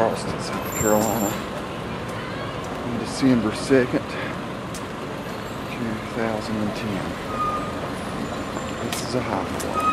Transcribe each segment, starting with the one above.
Charleston, South Carolina on December 2nd, 2010. This is a highwalk.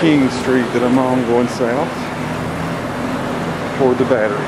King Street that I'm on going south toward the Battery.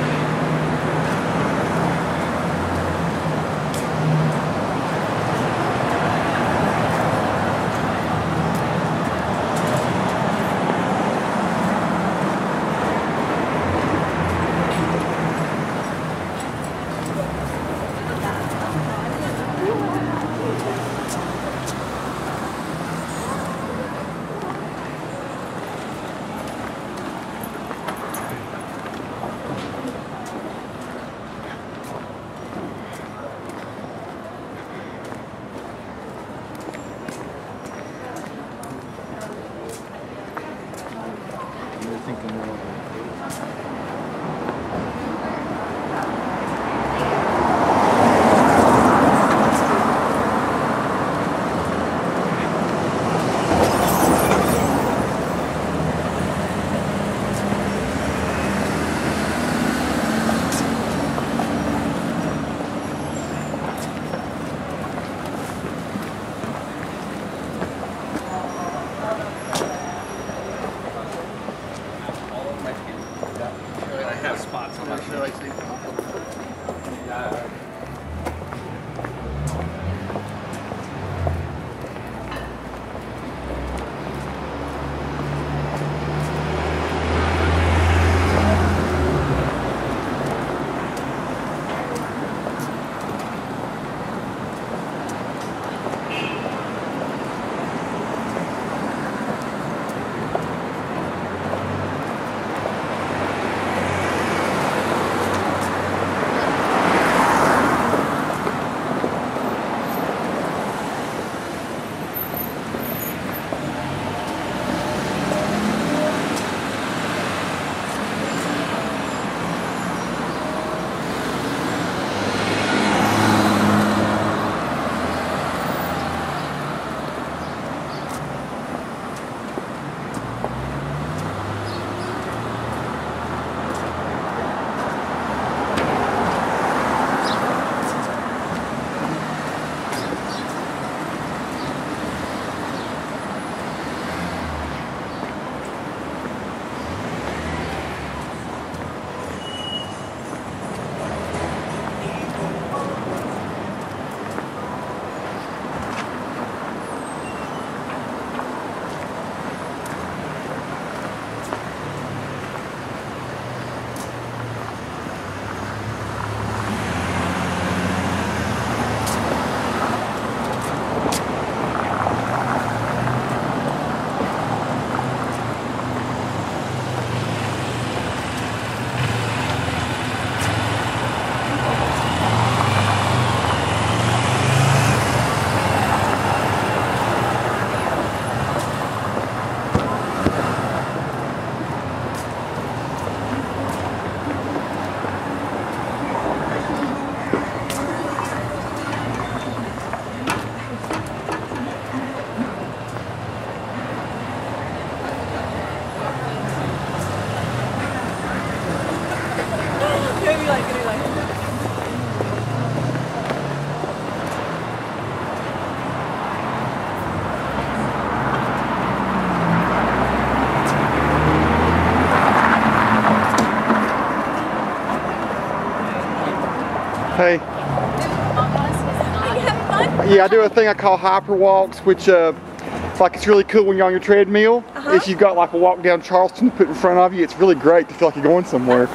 Hey. Yeah, I do a thing I call hyper walks, which it's really cool when you're on your treadmill. If you've got like a walk down Charleston to put in front of you, it's really great to feel like you're going somewhere.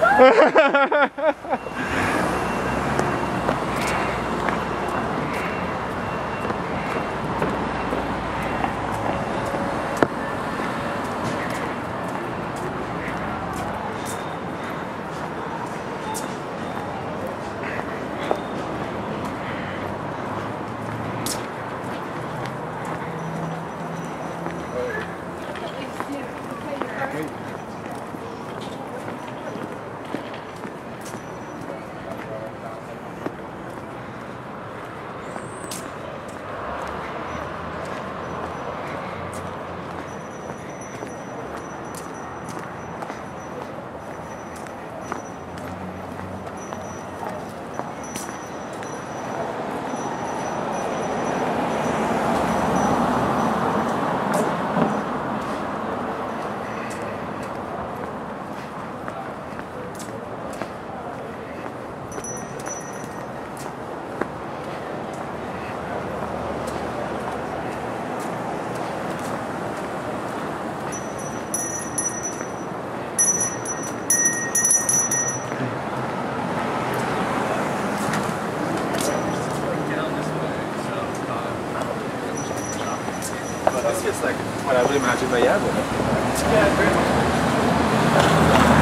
that's like what I would imagine my dad would have. Yeah, very much.